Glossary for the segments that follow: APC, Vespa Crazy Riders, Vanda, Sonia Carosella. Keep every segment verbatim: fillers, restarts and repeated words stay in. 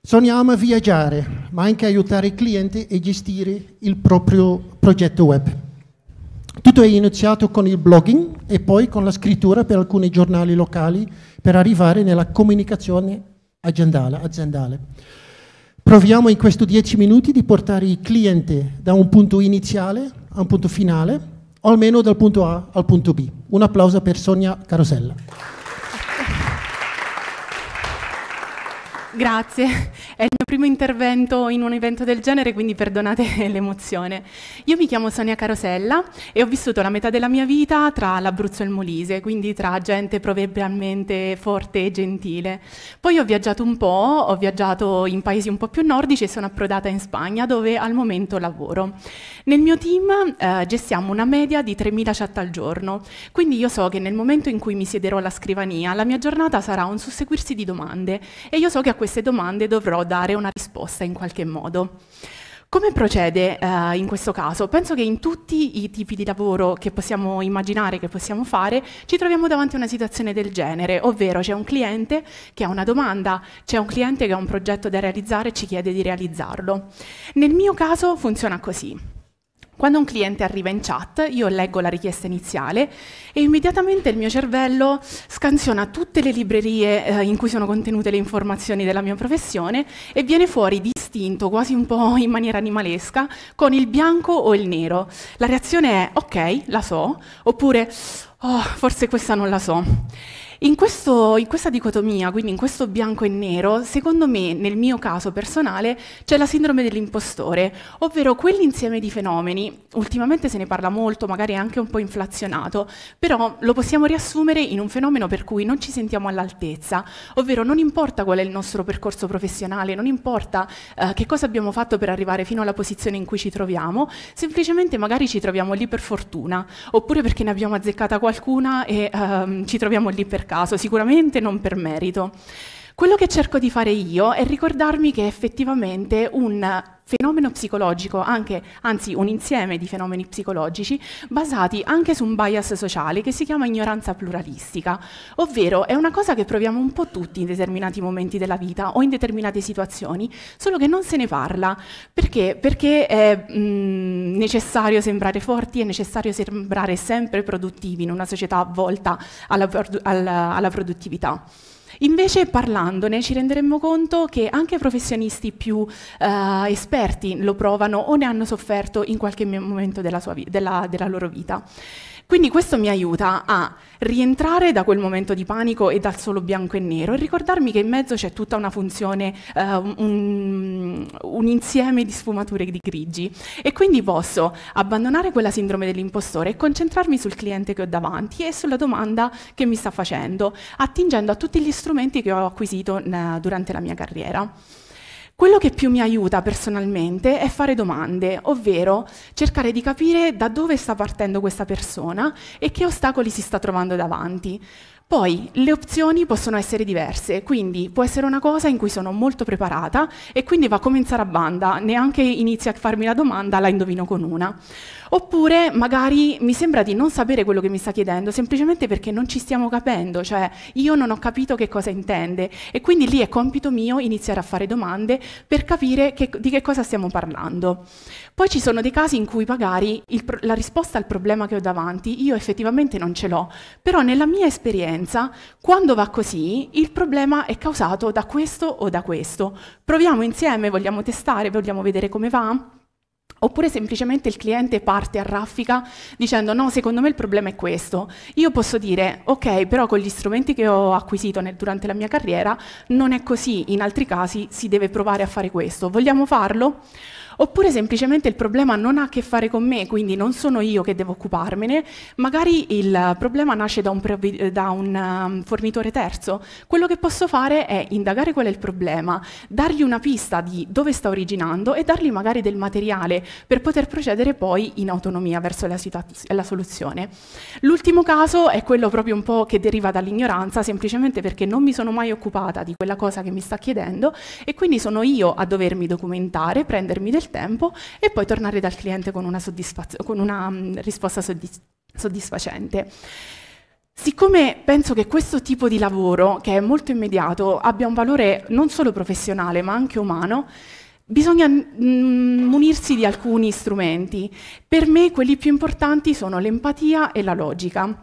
Sonia ama viaggiare, ma anche aiutare i clienti e gestire il proprio progetto web. Tutto è iniziato con il blogging e poi con la scrittura per alcuni giornali locali per arrivare nella comunicazione aziendale. Proviamo in questi dieci minuti di portare il cliente da un punto iniziale a un punto finale, o almeno dal punto A al punto B. Un applauso per Sonia Carosella. Grazie, è il mio primo intervento in un evento del genere, quindi perdonate l'emozione. Io mi chiamo Sonia Carosella e ho vissuto la metà della mia vita tra l'Abruzzo e il Molise, quindi tra gente proverbialmente forte e gentile. Poi ho viaggiato un po', ho viaggiato in paesi un po' più nordici e sono approdata in Spagna, dove al momento lavoro. Nel mio team eh, gestiamo una media di tremila chat al giorno, quindi io so che nel momento in cui mi siederò alla scrivania, la mia giornata sarà un susseguirsi di domande e io so che a queste domande dovrò dare una risposta in qualche modo. Come procede eh, in questo caso? Penso che in tutti i tipi di lavoro che possiamo immaginare, che possiamo fare, ci troviamo davanti a una situazione del genere, ovvero c'è un cliente che ha una domanda, c'è un cliente che ha un progetto da realizzare e ci chiede di realizzarlo. Nel mio caso funziona così. Quando un cliente arriva in chat, io leggo la richiesta iniziale e immediatamente il mio cervello scansiona tutte le librerie eh, in cui sono contenute le informazioni della mia professione e viene fuori distinto, quasi un po' in maniera animalesca, con il bianco o il nero. La reazione è ok, la so, oppure oh, forse questa non la so. In, questo, in questa dicotomia, quindi in questo bianco e nero, secondo me, nel mio caso personale, c'è la sindrome dell'impostore, ovvero quell'insieme di fenomeni, ultimamente se ne parla molto, magari anche un po' inflazionato, però lo possiamo riassumere in un fenomeno per cui non ci sentiamo all'altezza, ovvero non importa qual è il nostro percorso professionale, non importa eh, che cosa abbiamo fatto per arrivare fino alla posizione in cui ci troviamo, semplicemente magari ci troviamo lì per fortuna, oppure perché ne abbiamo azzeccata qualcuna e ehm, ci troviamo lì per caso, sicuramente non per merito. Quello che cerco di fare io è ricordarmi che effettivamente un fenomeno psicologico, anche, anzi un insieme di fenomeni psicologici basati anche su un bias sociale che si chiama ignoranza pluralistica, ovvero è una cosa che proviamo un po' tutti in determinati momenti della vita o in determinate situazioni, solo che non se ne parla. Perché? Perché è mh, necessario sembrare forti, è necessario sembrare sempre produttivi in una società volta alla, alla, alla produttività. Invece parlandone ci renderemmo conto che anche professionisti più eh, esperti lo provano o ne hanno sofferto in qualche momento della, sua della, della loro vita. Quindi questo mi aiuta a rientrare da quel momento di panico e dal solo bianco e nero e ricordarmi che in mezzo c'è tutta una funzione, eh, un, un insieme di sfumature di grigi, e quindi posso abbandonare quella sindrome dell'impostore e concentrarmi sul cliente che ho davanti e sulla domanda che mi sta facendo, attingendo a tutti gli strumenti che ho acquisito durante la mia carriera. Quello che più mi aiuta personalmente è fare domande, ovvero cercare di capire da dove sta partendo questa persona e che ostacoli si sta trovando davanti. Poi le opzioni possono essere diverse, quindi può essere una cosa in cui sono molto preparata e quindi va come in sarabanda, neanche inizia a farmi la domanda, la indovino con una. Oppure magari mi sembra di non sapere quello che mi sta chiedendo, semplicemente perché non ci stiamo capendo, cioè io non ho capito che cosa intende, e quindi lì è compito mio iniziare a fare domande per capire che, di che cosa stiamo parlando. Poi ci sono dei casi in cui magari il, la risposta al problema che ho davanti io effettivamente non ce l'ho, però nella mia esperienza quando va così il problema è causato da questo o da questo. Proviamo insieme, vogliamo testare, vogliamo vedere come va? Oppure semplicemente il cliente parte a raffica dicendo no, secondo me il problema è questo. Io posso dire ok, però con gli strumenti che ho acquisito nel, durante la mia carriera non è così, in altri casi si deve provare a fare questo, vogliamo farlo? Oppure semplicemente il problema non ha a che fare con me, quindi non sono io che devo occuparmene, magari il problema nasce da un, da un fornitore terzo. Quello che posso fare è indagare qual è il problema, dargli una pista di dove sta originando e dargli magari del materiale per poter procedere poi in autonomia verso la, la soluzione. L'ultimo caso è quello proprio un po' che deriva dall'ignoranza, semplicemente perché non mi sono mai occupata di quella cosa che mi sta chiedendo e quindi sono io a dovermi documentare, prendermi del tempo e poi tornare dal cliente con una, soddisfaz- con una um, risposta soddisf- soddisfacente. Siccome penso che questo tipo di lavoro, che è molto immediato, abbia un valore non solo professionale ma anche umano, bisogna munirsi di alcuni strumenti. Per me quelli più importanti sono l'empatia e la logica.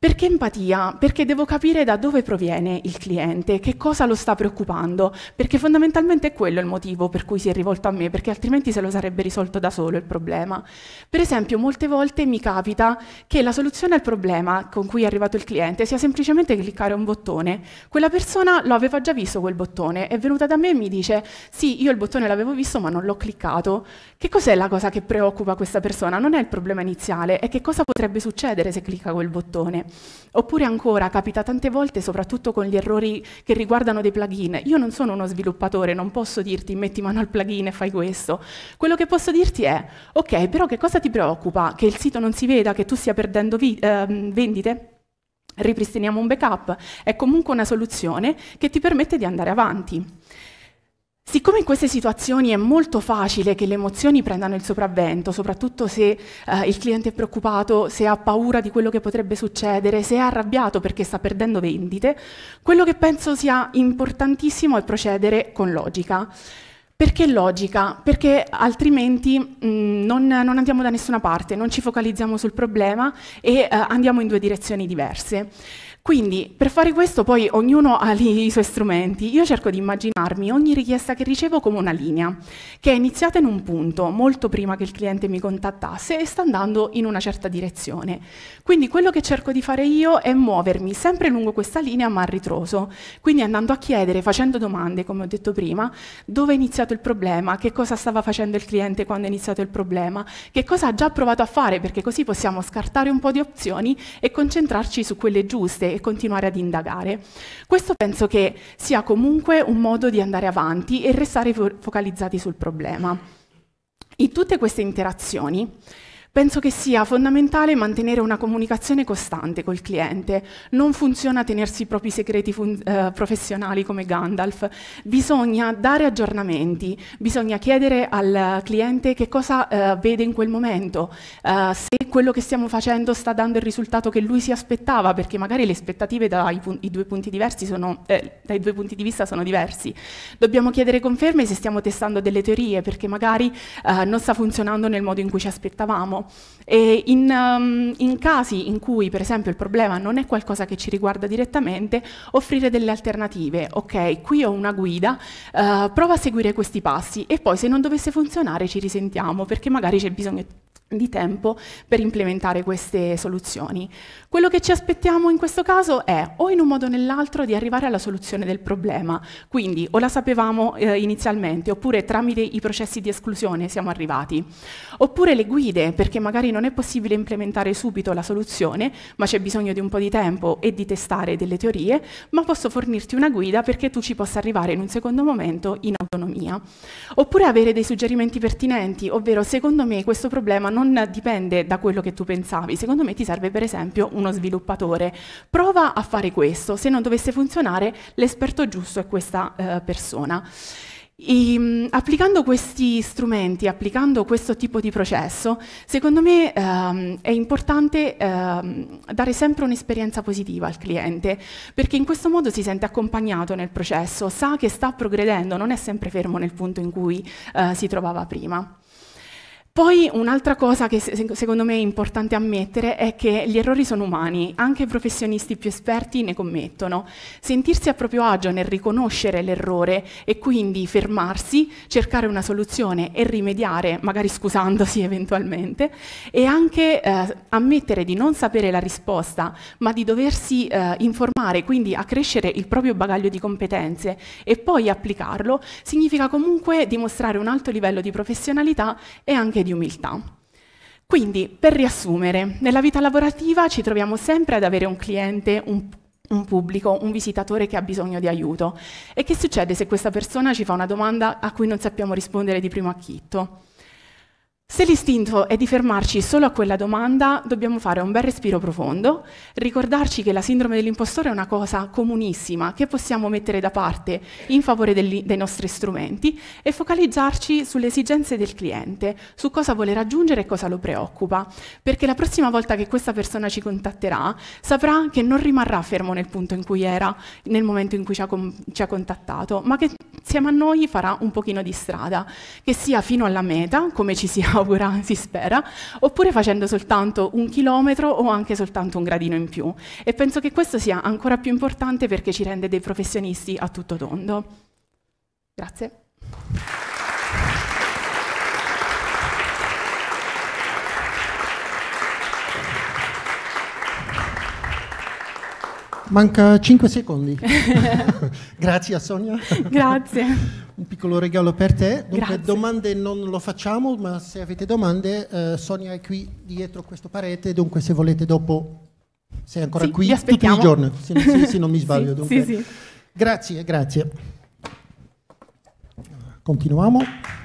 Perché empatia? Perché devo capire da dove proviene il cliente, che cosa lo sta preoccupando, perché fondamentalmente è quello il motivo per cui si è rivolto a me, perché altrimenti se lo sarebbe risolto da solo il problema. Per esempio, molte volte mi capita che la soluzione al problema con cui è arrivato il cliente sia semplicemente cliccare un bottone. Quella persona lo aveva già visto quel bottone, è venuta da me e mi dice «Sì, io il bottone l'avevo visto ma non l'ho cliccato». Che cos'è la cosa che preoccupa questa persona? Non è il problema iniziale, è che cosa potrebbe succedere se clicca quel bottone. Oppure ancora, capita tante volte, soprattutto con gli errori che riguardano dei plugin. Io non sono uno sviluppatore, non posso dirti metti mano al plugin e fai questo. Quello che posso dirti è, ok, però che cosa ti preoccupa? Che il sito non si veda, che tu stia perdendo eh, vendite? Ripristiniamo un backup. È comunque una soluzione che ti permette di andare avanti. Siccome in queste situazioni è molto facile che le emozioni prendano il sopravvento, soprattutto se eh, il cliente è preoccupato, se ha paura di quello che potrebbe succedere, se è arrabbiato perché sta perdendo vendite, quello che penso sia importantissimo è procedere con logica. Perché logica? Perché altrimenti mh, non, non andiamo da nessuna parte, non ci focalizziamo sul problema e eh, andiamo in due direzioni diverse. Quindi, per fare questo poi ognuno ha i suoi strumenti. Io cerco di immaginarmi ogni richiesta che ricevo come una linea, che è iniziata in un punto, molto prima che il cliente mi contattasse, e sta andando in una certa direzione. Quindi quello che cerco di fare io è muovermi sempre lungo questa linea, ma a ritroso. Quindi andando a chiedere, facendo domande, come ho detto prima, dove è iniziato il problema, che cosa stava facendo il cliente quando è iniziato il problema, che cosa ha già provato a fare, perché così possiamo scartare un po' di opzioni e concentrarci su quelle giuste, e continuare ad indagare. Questo penso che sia comunque un modo di andare avanti e restare focalizzati sul problema. In tutte queste interazioni penso che sia fondamentale mantenere una comunicazione costante col cliente. Non funziona tenersi i propri segreti eh, professionali come Gandalf. Bisogna dare aggiornamenti, bisogna chiedere al cliente che cosa eh, vede in quel momento, eh, se quello che stiamo facendo sta dando il risultato che lui si aspettava, perché magari le aspettative dai pu i due punti diversi sono, eh, dai due punti di vista sono diversi. Dobbiamo chiedere conferme se stiamo testando delle teorie, perché magari eh, non sta funzionando nel modo in cui ci aspettavamo. E in, um, in casi in cui per esempio il problema non è qualcosa che ci riguarda direttamente, offrire delle alternative. Ok, qui ho una guida, uh, prova a seguire questi passi e poi se non dovesse funzionare ci risentiamo, perché magari c'è bisogno di tempo per implementare queste soluzioni. Quello che ci aspettiamo in questo caso è o in un modo o nell'altro di arrivare alla soluzione del problema, quindi o la sapevamo eh, inizialmente, oppure tramite i processi di esclusione siamo arrivati, oppure le guide, perché magari non è possibile implementare subito la soluzione ma c'è bisogno di un po' di tempo e di testare delle teorie, ma posso fornirti una guida perché tu ci possa arrivare in un secondo momento in autonomia, oppure avere dei suggerimenti pertinenti, ovvero secondo me questo problema non non dipende da quello che tu pensavi, secondo me ti serve per esempio uno sviluppatore, prova a fare questo, se non dovesse funzionare l'esperto giusto è questa eh, persona. E, applicando questi strumenti, applicando questo tipo di processo, secondo me ehm, è importante ehm, dare sempre un'esperienza positiva al cliente, perché in questo modo si sente accompagnato nel processo, sa che sta progredendo, non è sempre fermo nel punto in cui eh, si trovava prima. Poi un'altra cosa che secondo me è importante ammettere è che gli errori sono umani, anche i professionisti più esperti ne commettono. Sentirsi a proprio agio nel riconoscere l'errore e quindi fermarsi, cercare una soluzione e rimediare, magari scusandosi eventualmente, e anche eh, ammettere di non sapere la risposta, ma di doversi eh, informare, quindi accrescere il proprio bagaglio di competenze e poi applicarlo, significa comunque dimostrare un alto livello di professionalità e anche di di umiltà. Quindi, per riassumere, nella vita lavorativa ci troviamo sempre ad avere un cliente, un, un pubblico, un visitatore che ha bisogno di aiuto. E che succede se questa persona ci fa una domanda a cui non sappiamo rispondere di primo acchitto? Se l'istinto è di fermarci solo a quella domanda, dobbiamo fare un bel respiro profondo, ricordarci che la sindrome dell'impostore è una cosa comunissima che possiamo mettere da parte in favore dei nostri strumenti e focalizzarci sulle esigenze del cliente, su cosa vuole raggiungere e cosa lo preoccupa, perché la prossima volta che questa persona ci contatterà saprà che non rimarrà fermo nel punto in cui era, nel momento in cui ci ha, ci ha contattato, ma che insieme a noi farà un pochino di strada, che sia fino alla meta, come ci si augura, si spera, oppure facendo soltanto un chilometro o anche soltanto un gradino in più. E penso che questo sia ancora più importante perché ci rende dei professionisti a tutto tondo. Grazie. Manca cinque secondi. Grazie a Sonia. Grazie. Un piccolo regalo per te. Dunque, grazie. Domande non lo facciamo, ma se avete domande, eh, Sonia è qui dietro questa parete, dunque se volete dopo, sei ancora sì, qui tutti i giorni, se, se, se non mi sbaglio. Dunque, sì, sì. Grazie, grazie. Continuiamo.